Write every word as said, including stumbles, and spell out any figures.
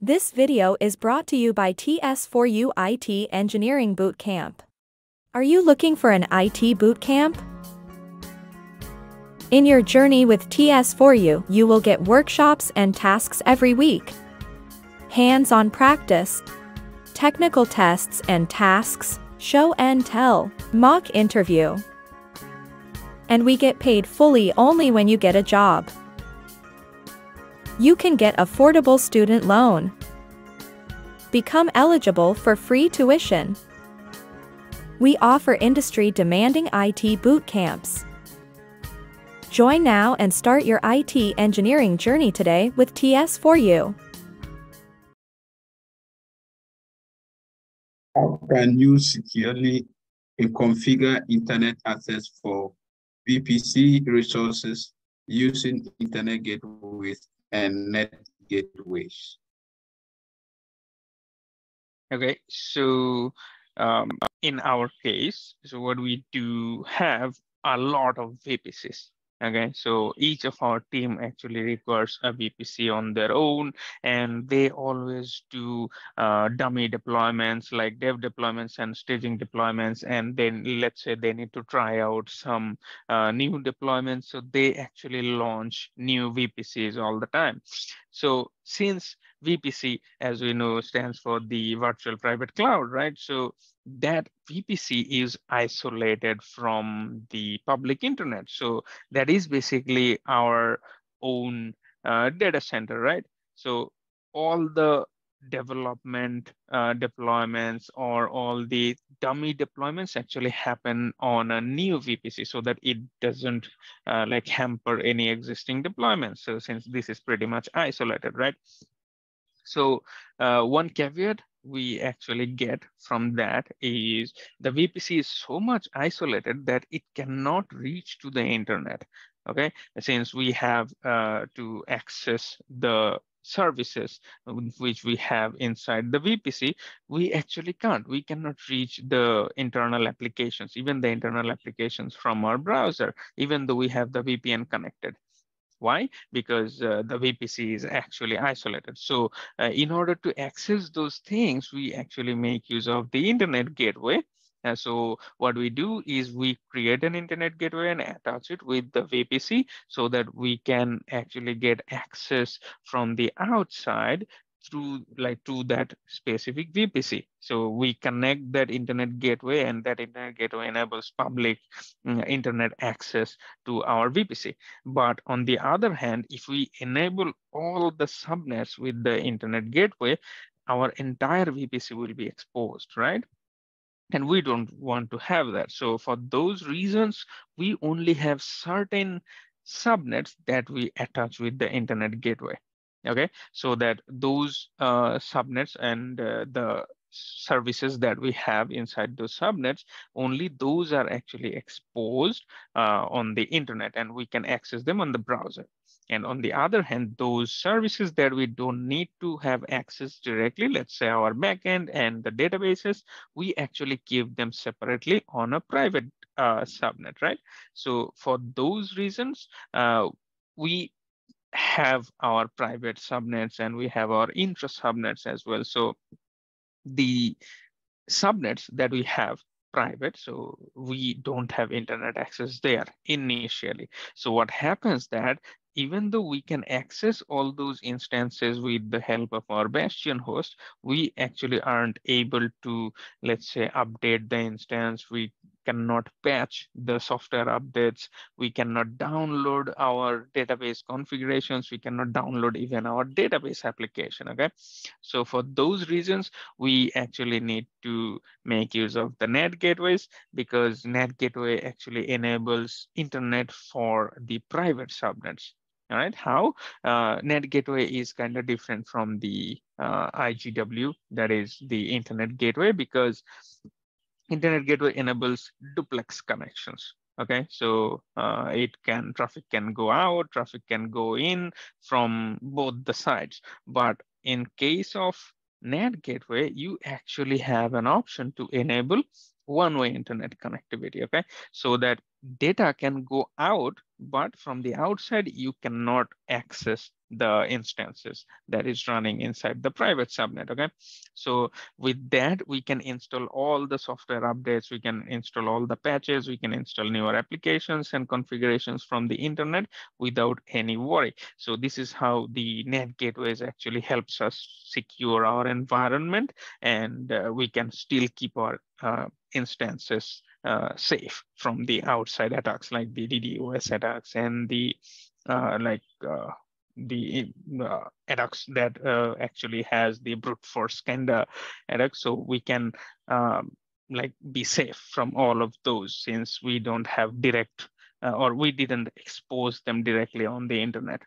This video is brought to you by T S four U I T Engineering Bootcamp. Are you looking for an I T bootcamp? In your journey with T S four U, you will get workshops and tasks every week, hands-on practice, technical tests and tasks, show and tell, mock interview. And we get paid fully only when you get a job. You can get affordable student loan. Become eligible for free tuition. We offer industry-demanding I T bootcamps. Join now and start your I T engineering journey today with T S four U. How can you securely configure internet access for V P C resources using Internet Gateways and NAT Gateways? Okay, so um, in our case, so what we do have a lot of V P Cs. Okay, so each of our team actually requires a V P C on their own, and they always do uh, dummy deployments like dev deployments and staging deployments. And then let's say they need to try out some uh, new deployments. So they actually launch new V P Cs all the time. So since V P C, as we know, stands for the virtual private cloud, right? So that V P C is isolated from the public internet. So that is basically our own uh, data center, right? So all the development uh, deployments or all the dummy deployments actually happen on a new V P C so that it doesn't uh, like hamper any existing deployments. So since this is pretty much isolated, right? So uh, one caveat we actually get from that is the V P C is so much isolated that it cannot reach to the internet, okay? Since we have uh, to access the services which we have inside the V P C, we actually can't. We cannot reach the internal applications, even the internal applications from our browser, even though we have the V P N connected. Why? Because uh, the V P C is actually isolated. So uh, in order to access those things, we actually make use of the Internet Gateway. And so what we do is we create an Internet Gateway and attach it with the V P C so that we can actually get access from the outside through like to that specific V P C. So we connect that Internet Gateway, and that Internet Gateway enables public uh, internet access to our V P C. But on the other hand, if we enable all the subnets with the Internet Gateway, our entire V P C will be exposed, right? And we don't want to have that. So for those reasons, we only have certain subnets that we attach with the Internet Gateway. Okay, so that those uh, subnets and uh, the services that we have inside those subnets, only those are actually exposed uh, on the internet, and we can access them on the browser. And on the other hand, those services that we don't need to have access directly, let's say our backend and the databases, we actually keep them separately on a private uh, subnet, right? So for those reasons, uh, we have our private subnets and we have our intra subnets as well. So the subnets that we have private, so we don't have internet access there initially. So what happens that even though we can access all those instances with the help of our bastion host, we actually aren't able to, let's say, update the instance. We cannot patch the software updates. We cannot download our database configurations. We cannot download even our database application, okay? So for those reasons, we actually need to make use of the NAT Gateways, because NAT Gateway actually enables internet for the private subnets. All right, how uh, NAT Gateway is kind of different from the uh, I G W, that is the Internet Gateway, because Internet Gateway enables duplex connections. Okay, so uh, it can traffic can go out, traffic can go in from both the sides. But in case of NAT Gateway, you actually have an option to enable one-way internet connectivity, okay? So that data can go out, but from the outside, you cannot access the instances that is running inside the private subnet, okay? So with that, we can install all the software updates, we can install all the patches, we can install newer applications and configurations from the internet without any worry. So this is how the NAT gateways actually helps us secure our environment, and uh, we can still keep our uh, instances uh, safe from the outside attacks like the DDoS attacks and the uh, like, uh, the uh, attacks that uh, actually has the brute force kind of attack. So we can um, like be safe from all of those, since we don't have direct uh, or we didn't expose them directly on the internet.